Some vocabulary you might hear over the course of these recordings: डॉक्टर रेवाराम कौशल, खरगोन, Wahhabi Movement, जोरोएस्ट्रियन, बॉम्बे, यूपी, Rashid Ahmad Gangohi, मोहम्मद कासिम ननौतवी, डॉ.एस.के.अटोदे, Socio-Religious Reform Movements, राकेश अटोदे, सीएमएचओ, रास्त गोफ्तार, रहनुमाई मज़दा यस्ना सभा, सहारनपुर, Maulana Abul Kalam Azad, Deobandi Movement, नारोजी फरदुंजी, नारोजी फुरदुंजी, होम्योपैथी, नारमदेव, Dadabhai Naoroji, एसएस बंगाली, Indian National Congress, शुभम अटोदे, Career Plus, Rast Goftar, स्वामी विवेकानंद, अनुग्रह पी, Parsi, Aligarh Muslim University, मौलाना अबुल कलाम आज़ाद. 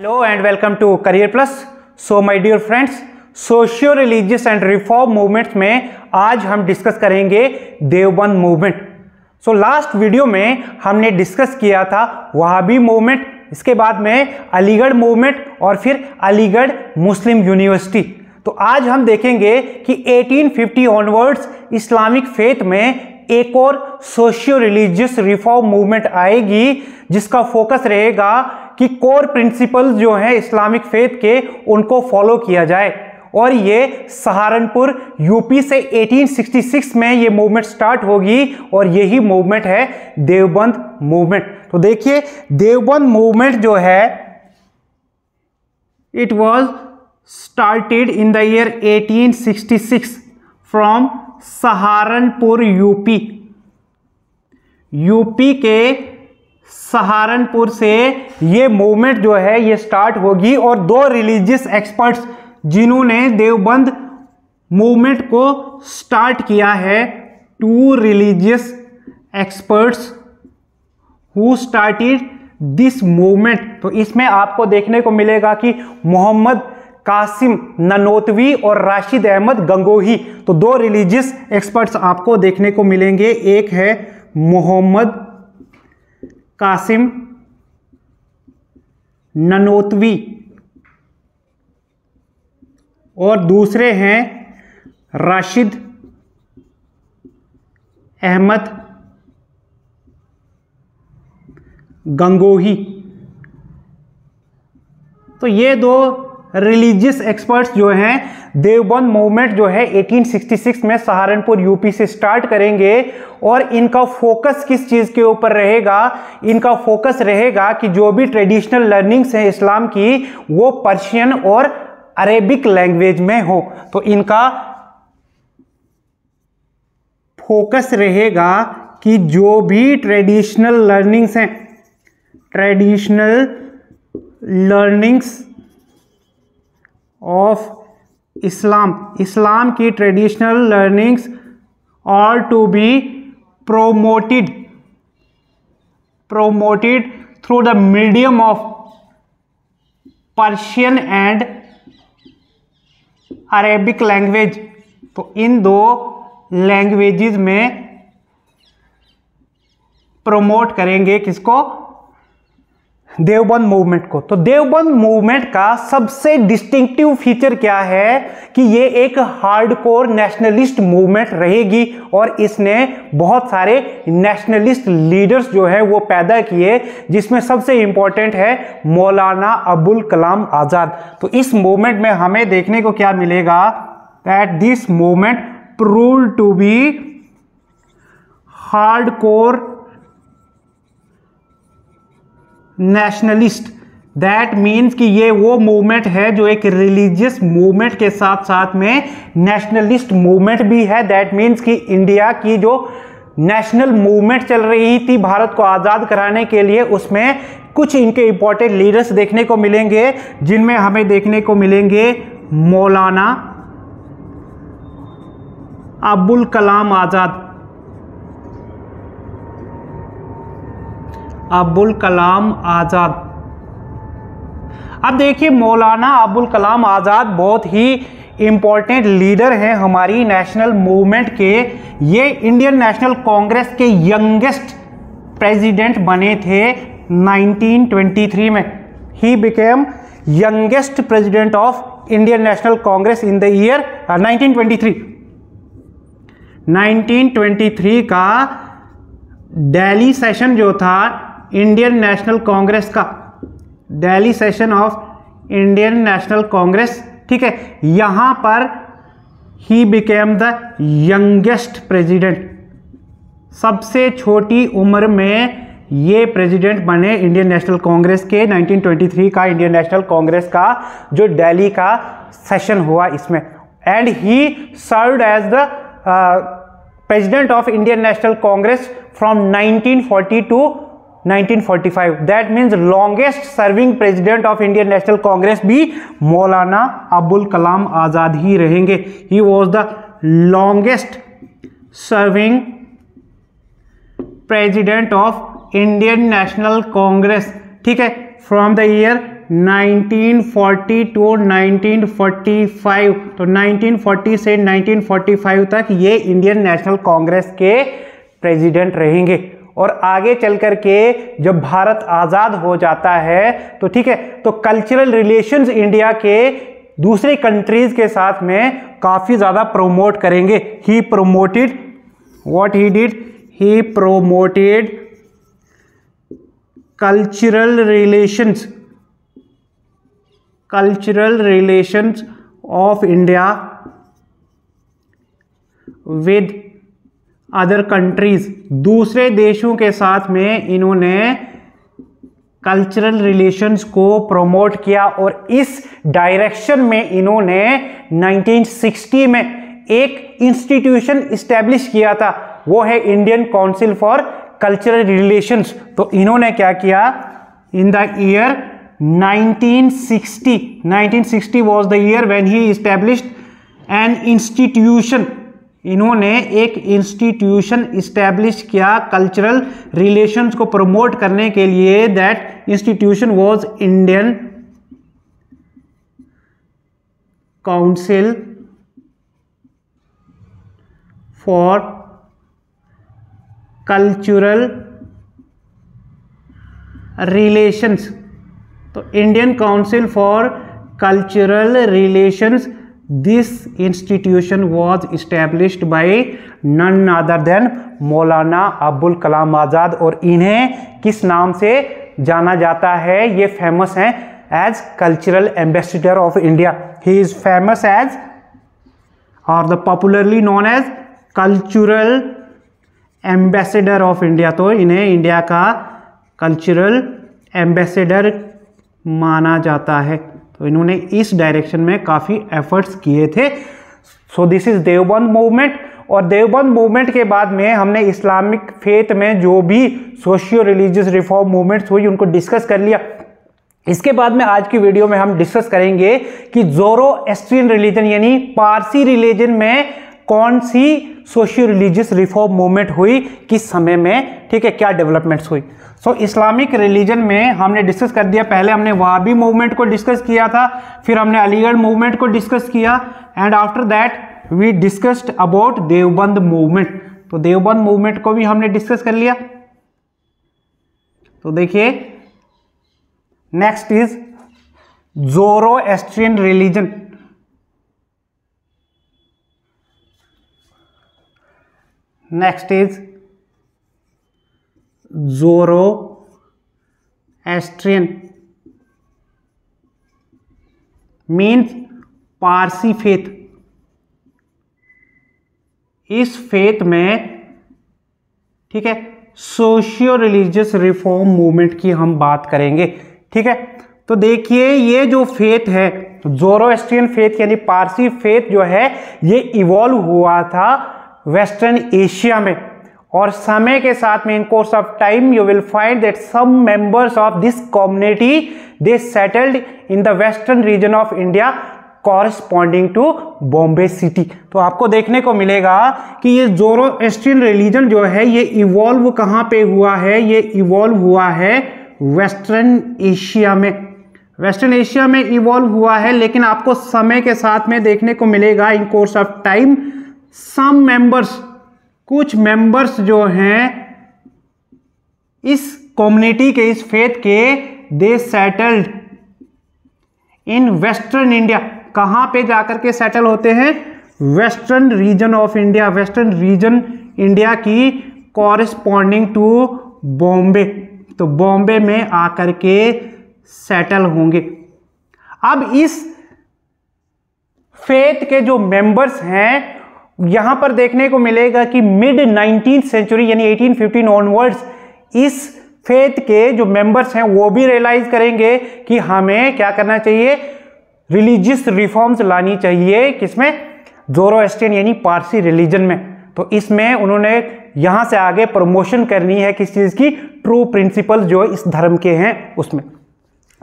Hello and welcome to career plus. So my dear friends, socio religious and reform movements में आज हम discuss करेंगे Deoband movement. So last video में हमने discuss किया था वहाबी मूवमेंट, इसके बाद में अलीगढ़ मूवमेंट और फिर अलीगढ़ मुस्लिम यूनिवर्सिटी। तो आज हम देखेंगे कि 1850 ऑनवर्ड्स इस्लामिक फेथ में एक और सोशियो रिलीजियस रिफॉर्म मूवमेंट आएगी, जिसका फोकस रहेगा कि कोर प्रिंसिपल्स जो हैं इस्लामिक फेथ के उनको फॉलो किया जाए। और ये सहारनपुर यूपी से 1866 में ये मूवमेंट स्टार्ट होगी और यही मूवमेंट है देवबंद मूवमेंट। तो देखिए, देवबंद मूवमेंट जो है it was started in the year 1866 from सहारनपुर यूपी। यूपी के सहारनपुर से ये मूवमेंट जो है ये स्टार्ट होगी और दो रिलीजियस एक्सपर्ट्स जिन्होंने देवबंद मूवमेंट को स्टार्ट किया है, two religious experts who started this movement. तो इसमें आपको देखने को मिलेगा कि मोहम्मद कासिम ननौतवी और राशिद अहमद गंगोही, तो दो रिलीजियस एक्सपर्ट्स आपको देखने को मिलेंगे। एक है मोहम्मद कासिम ननौतवी और दूसरे हैं राशिद अहमद गंगोही। तो ये दो रिलीजियस एक्सपर्ट्स जो हैं देवबंद मूवमेंट जो है 1866 में सहारनपुर यूपी से स्टार्ट करेंगे। और इनका फोकस किस चीज़ के ऊपर रहेगा? इनका फोकस रहेगा कि जो भी ट्रेडिशनल लर्निंग्स हैं इस्लाम की वो पर्शियन और अरेबिक लैंग्वेज में हो। तो इनका फोकस रहेगा कि जो भी ट्रेडिशनल लर्निंग्स हैं, ट्रेडिशनल लर्निंग्स ऑफ इस्लाम, इस्लाम की traditional learnings are to be promoted through the medium of Persian and Arabic language. तो इन दो लैंग्वेजेस में प्रोमोट करेंगे किसको? देवबंद मूवमेंट को। तो देवबंद मूवमेंट का सबसे डिस्टिंक्टिव फीचर क्या है कि ये एक हार्डकोर नेशनलिस्ट मूवमेंट रहेगी और इसने बहुत सारे नेशनलिस्ट लीडर्स जो है वो पैदा किए, जिसमें सबसे इम्पॉर्टेंट है मौलाना अबुल कलाम आज़ाद। तो इस मूवमेंट में हमें देखने को क्या मिलेगा? That this movement prove to be hardcore nationalist. That means कि ये वो मूवमेंट है जो एक रिलीजियस मूवमेंट के साथ साथ में नेशनलिस्ट मूवमेंट भी है। दैट मीन्स कि इंडिया की जो नेशनल मूवमेंट चल रही थी भारत को आज़ाद कराने के लिए, उसमें कुछ इनके इम्पोर्टेंट लीडर्स देखने को मिलेंगे, जिनमें हमें देखने को मिलेंगे मौलाना अबुल कलाम आज़ाद, अबुल कलाम आज़ाद। अब देखिए, मौलाना अबुल कलाम आज़ाद बहुत ही इम्पॉर्टेंट लीडर हैं हमारी नेशनल मूवमेंट के। ये इंडियन नेशनल कांग्रेस के यंगेस्ट प्रेसिडेंट बने थे 1923 में। He became youngest president of Indian national Congress in the year 1923। 1923 का दिल्ली सेशन जो था इंडियन नेशनल कांग्रेस का, Delhi session of Indian national Congress, ठीक है, यहाँ पर he became the youngest president. सबसे छोटी उम्र में ये प्रेसिडेंट बने इंडियन नेशनल कांग्रेस के। 1923 का इंडियन नेशनल कांग्रेस का जो दिल्ली का सेशन हुआ इसमें, and he served as the president of Indian national Congress from 1940 to 1945। That means longest serving president of Indian national Congress भी मौलाना अबुल कलाम आज़ाद ही रहेंगे। He was the longest serving president of Indian national Congress, ठीक है, फ्रॉम द ईयर 1940 टू 1945, तो 1940 से 1945 तक ये Indian national Congress के प्रेसिडेंट रहेंगे। और आगे चल कर के जब भारत आज़ाद हो जाता है तो ठीक है, तो कल्चरल रिलेशंस इंडिया के दूसरे कंट्रीज़ के साथ में काफ़ी ज़्यादा प्रोमोट करेंगे। He promoted, what he did, he promoted cultural relations of India with other countries. दूसरे देशों के साथ में इन्होंने कल्चरल रिलेशंस को प्रमोट किया। और इस डायरेक्शन में इन्होंने 1960 में एक इंस्टीट्यूशन इस्टेब्लिश किया था, वो है Indian council for cultural relations. तो इन्होंने क्या किया, in the year 1960, 1960 was the year when he established an institution. इन्होंने एक इंस्टीट्यूशन इस्टेब्लिश किया कल्चरल रिलेशंस को प्रमोट करने के लिए। That institution was Indian council for cultural relations. तो Indian council for cultural relations, this institution was established by none other than मौलाना अबुल कलाम आज़ाद। और इन्हें किस नाम से जाना जाता है, ये फेमस हैं as cultural ambassador of India. He is famous as और the popularly known as cultural ambassador of India. तो इन्हें इंडिया का कल्चरल एम्बेसडर माना जाता है। तो इन्होंने इस डायरेक्शन में काफ़ी एफर्ट्स किए थे। So this is Deoband movement. और देवबंद मूवमेंट के बाद में हमने इस्लामिक फेथ में जो भी सोशियो रिलीजियस रिफॉर्म मूवमेंट्स हुई उनको डिस्कस कर लिया। इसके बाद में आज की वीडियो में हम डिस्कस करेंगे कि जोरोएस्ट्रियन रिलीजन यानी पारसी रिलीजन में कौन सी सोशियो रिलीजियस रिफॉर्म मूवमेंट हुई, किस समय में, ठीक है, क्या डेवलपमेंट्स हुई। सो इस्लामिक रिलीजन में हमने डिस्कस कर दिया, पहले हमने वहाबी मूवमेंट को डिस्कस किया था, फिर हमने अलीगढ़ मूवमेंट को डिस्कस किया, and after that we discussed about Deoband movement. तो देवबंद मूवमेंट को भी हमने डिस्कस कर लिया। तो देखिए next is जोरोएस्ट्रियन religion. Next is जोरोएस्ट्रियन, means Parsi faith. इस फेथ में, ठीक है, सोशियो रिलीजियस रिफॉर्म मूवमेंट की हम बात करेंगे। ठीक है, तो देखिए ये जो फेथ है जोरोएस्ट्रियन फेथ यानी पारसी फेथ जो है ये इवॉल्व हुआ था वेस्टर्न एशिया में। और समय के साथ में in course of time you will find that some members of this community they settled in the western region of India corresponding to बॉम्बे city. तो आपको देखने को मिलेगा कि ये जोरोएस्ट्रियन रिलीजन जो है ये इवॉल्व कहाँ पे हुआ है, ये इवॉल्व हुआ है वेस्टर्न एशिया में। वेस्टर्न एशिया में इवॉल्व हुआ है, लेकिन आपको समय के साथ में देखने को मिलेगा in course of time some members, कुछ मेंबर्स जो हैं इस कम्युनिटी के, इस फेथ के, they settled in western India. कहाँ पे जाकर के सेटल होते हैं, western region of India, western region India की कॉरस्पॉन्डिंग टू बॉम्बे। तो बॉम्बे में आकर के सेटल होंगे। अब इस फेथ के जो मेंबर्स हैं यहाँ पर देखने को मिलेगा कि मिड 19th सेंचुरी यानी 1815 ऑनवर्ड्स इस फेथ के जो मेंबर्स हैं वो भी रियलाइज करेंगे कि हमें क्या करना चाहिए, रिलीजियस रिफॉर्म्स लानी चाहिए। किसमें, जोरोएस्ट्रियन यानी पारसी रिलीजन में। तो इसमें उन्होंने यहाँ से आगे प्रमोशन करनी है किस चीज़ की, ट्रू प्रिंसिपल जो इस धर्म के हैं उसमें।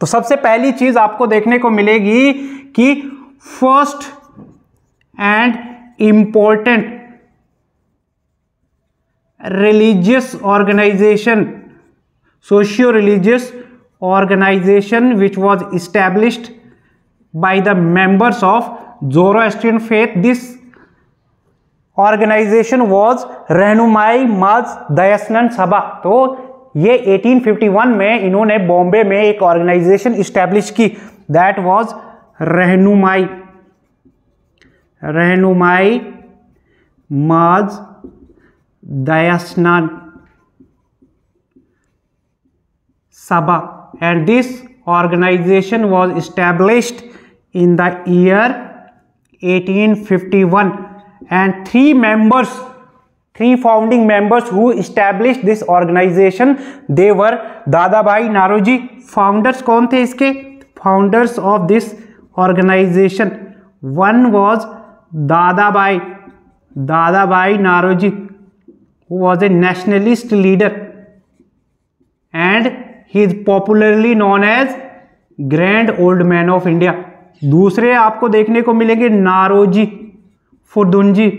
तो सबसे पहली चीज़ आपको देखने को मिलेगी कि first and important religious organization, socio religious organization which was established by the members of Zoroastrian faith. This organization was रहनुमाई मज़दा यस्ना सभा. तो ये 1851 में इन्होंने बॉम्बे में एक ऑर्गेनाइजेशन इस्टेब्लिश की, दैट वाज रहनुमाई मज़दा यस्ना सभा, and this organization was established in the year 1851, and three founding members who established this organization, they were Dadabhai Naoroji. Founders कौन थे इसके? Founders of this organization, one was Dadabhai Naoroji, who was a nationalist leader and he is popularly known as Grand Old Man of India. दूसरे आपको देखने को मिलेंगे नारोजी फुरदुंजी,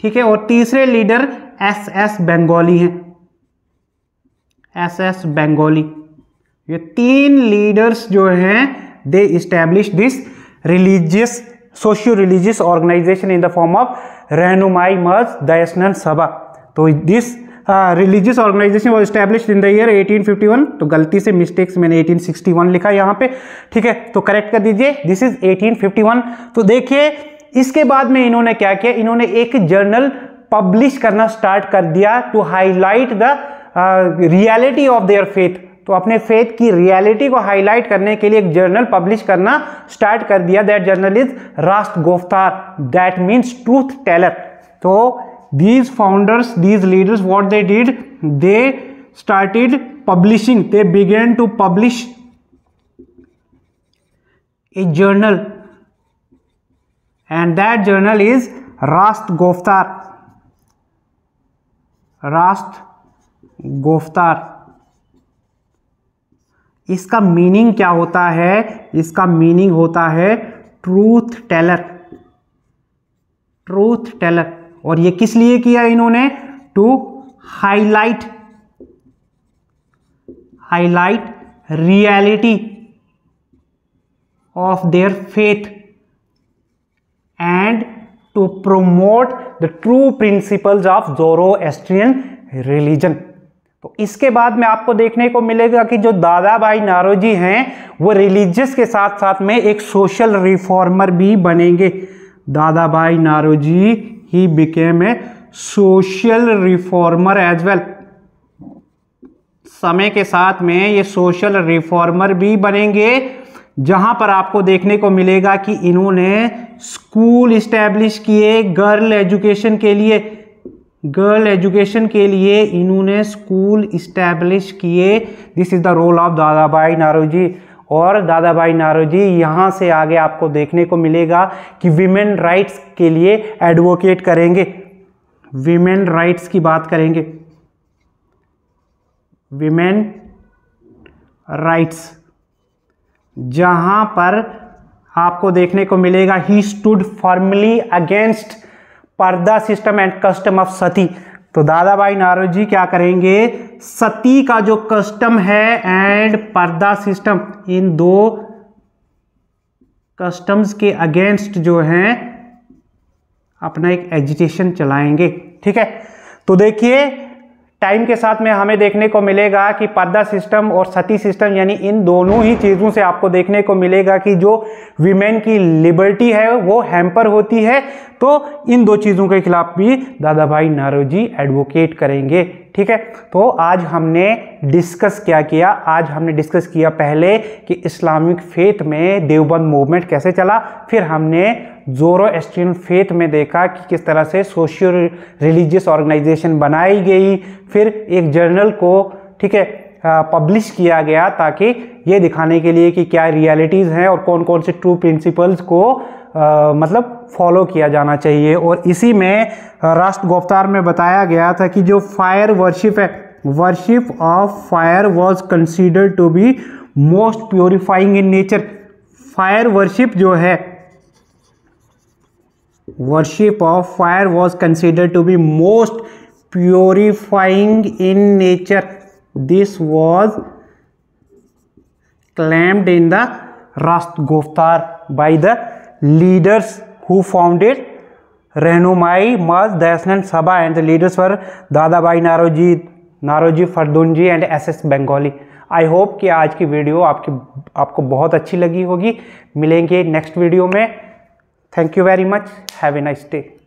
ठीक है. और तीसरे लीडर एसएस बंगाली हैं, एसएस बंगाली. ये तीन लीडर्स जो हैं they establish this religious socio religious organization in the form of रहनुमाई मज़दा यस्ना सभा. तो this religious organization was established in the year 1851. तो गलती से मिस्टेक्स मैंने 1861 लिखा यहाँ पे, ठीक है, तो करेक्ट कर दीजिए, दिस इज 1851. तो देखिए इसके बाद में इन्होंने क्या किया, इन्होंने एक जर्नल पब्लिश करना स्टार्ट कर दिया to highlight the reality of their faith. तो अपने फेथ की रियलिटी को हाईलाइट करने के लिए एक जर्नल पब्लिश करना स्टार्ट कर दिया. That journal is Rast Goftar, that means truth teller. तो these founders, these leaders, what they did, they started publishing, they began to publish a journal, and that journal is रास्त गोफ्तार. इसका meaning क्या होता है? इसका meaning होता है ट्रूथ टेलर, ट्रूथ टेलर. और ये किस लिए किया इन्होंने? To highlight reality of their faith and to promote the true principles of जोरोएस्ट्रियन religion. तो इसके बाद में आपको देखने को मिलेगा कि जो दादाभाई नारोजी हैं वो रिलीजियस के साथ साथ में एक सोशल रिफॉर्मर भी बनेंगे. Dadabhai Naoroji he became a social reformer as well. समय के साथ में ये सोशल रिफॉर्मर भी बनेंगे, जहां पर आपको देखने को मिलेगा कि इन्होंने स्कूल इस्टेब्लिश किए गर्ल एजुकेशन के लिए. इन्होंने स्कूल इस्टेब्लिश किए. This is the role of Dadabhai Naoroji. और दादाभाई नारोजी यहाँ से आगे आपको देखने को मिलेगा कि विमेन राइट्स के लिए एडवोकेट करेंगे, विमेन राइट्स की बात करेंगे, विमेन राइट्स, जहाँ पर आपको देखने को मिलेगा he stood firmly against purdah system and custom of sati. तो दादाभाई नारोजी क्या करेंगे, सती का जो कस्टम है एंड पर्दा सिस्टम, इन दो कस्टम्स के अगेंस्ट जो हैं अपना एक एजिटेशन चलाएंगे, ठीक है. तो देखिए टाइम के साथ में हमें देखने को मिलेगा कि पर्दा सिस्टम और सती सिस्टम, यानी इन दोनों ही चीज़ों से आपको देखने को मिलेगा कि जो विमेन की लिबर्टी है वो हैम्पर होती है. तो इन दो चीज़ों के खिलाफ भी दादाभाई नारोजी एडवोकेट करेंगे, ठीक है. तो आज हमने डिस्कस क्या किया, आज हमने डिस्कस किया पहले कि इस्लामिक फेथ में देवबंद मूवमेंट कैसे चला, फिर हमने जोरोएस्ट्रियन फेथ में देखा कि किस तरह से सोशियो रिलीजियस ऑर्गेनाइजेशन बनाई गई, फिर एक जर्नल को, ठीक है, पब्लिश किया गया ताकि ये दिखाने के लिए कि क्या रियलिटीज़ हैं और कौन कौन से ट्रू प्रिंसिपल्स को मतलब फॉलो किया जाना चाहिए. और इसी में रास्त गोफ्तार में बताया गया था कि जो फायर वर्शिप है, worship of fire was considered to be most purifying in nature. Fire worship जो है, worship of fire was considered to be most purifying in nature. This was claimed in the Rast Goftar by the leaders who founded Rahnumai Mazda Yasna Sabha, and the leaders were Dadabhai Naoroji, नारोजी फरदुंजी and S S. Bengalee. I hope कि आज की video आपको बहुत अच्छी लगी होगी. मिलेंगे next video में. Thank you very much. Have a nice day.